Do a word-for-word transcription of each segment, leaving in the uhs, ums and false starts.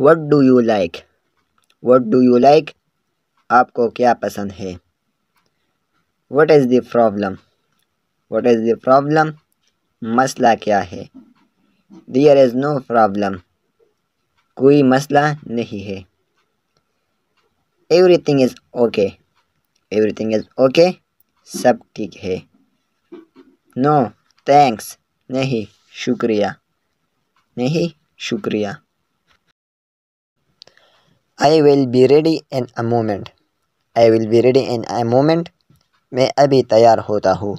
What do you like, what do you like, आपको क्या पसंद है। What is the problem, what is the problem, मसला क्या है। देयर इज़ नो प्रॉब्लम, कोई मसला नहीं है। Everything is okay, everything is okay, सब ठीक है। नो थैंक्स, नहीं शुक्रिया, नहीं शुक्रिया। I will be ready in a moment, I will be ready in a moment, मैं अभी तैयार होता हूँ।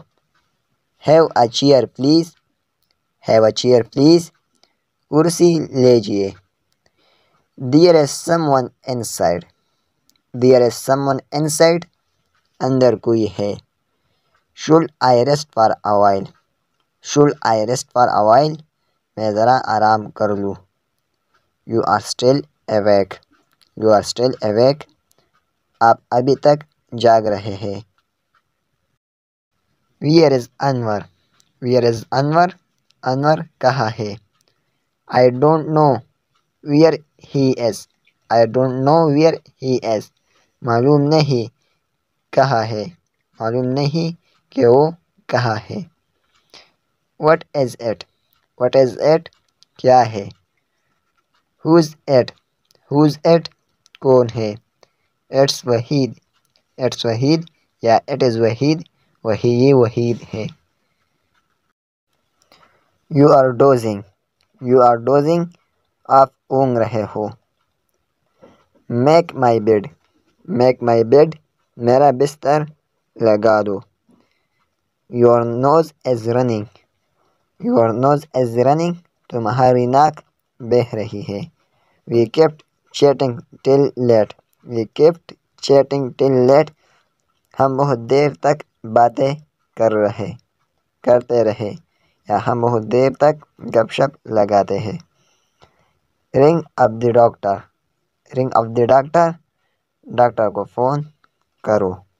Have a chair please, have a chair please, कुर्सी लीजिए। There is someone inside, there is someone inside, अंदर कोई है। Should I rest for a while, should I rest for a while, मैं ज़रा आराम कर लूँ। You are still awake, you are still awake, आप अभी तक जाग रहे हैं। Where is Anwar, where is Anwar, Anwar कहाँ है। I don't know where he is, I don't know where he is, मालूम नहीं कहाँ है, मालूम नहीं कि वो कहाँ है। What is it, what is it, क्या है। हुज़ इट, हुज़ इट, कौन है। इट्स वहीद, इट्स वहीद, या इट इज़ वहीद, वही वहीद है। You are dozing, you are dozing, आप ऊँग रहे हो। Make my bed, make my bed, मेरा बिस्तर लगा दो। Your nose is running, your nose is running, तुम्हारी नाक बह रही है। We kept chatting till late, we kept chatting till late, हम बहुत देर तक बातें कर रहे करते रहे या हम बहुत देर तक गपशप लगाते हैं। Ring up the doctor, ring up the doctor, doctor को फ़ोन करो।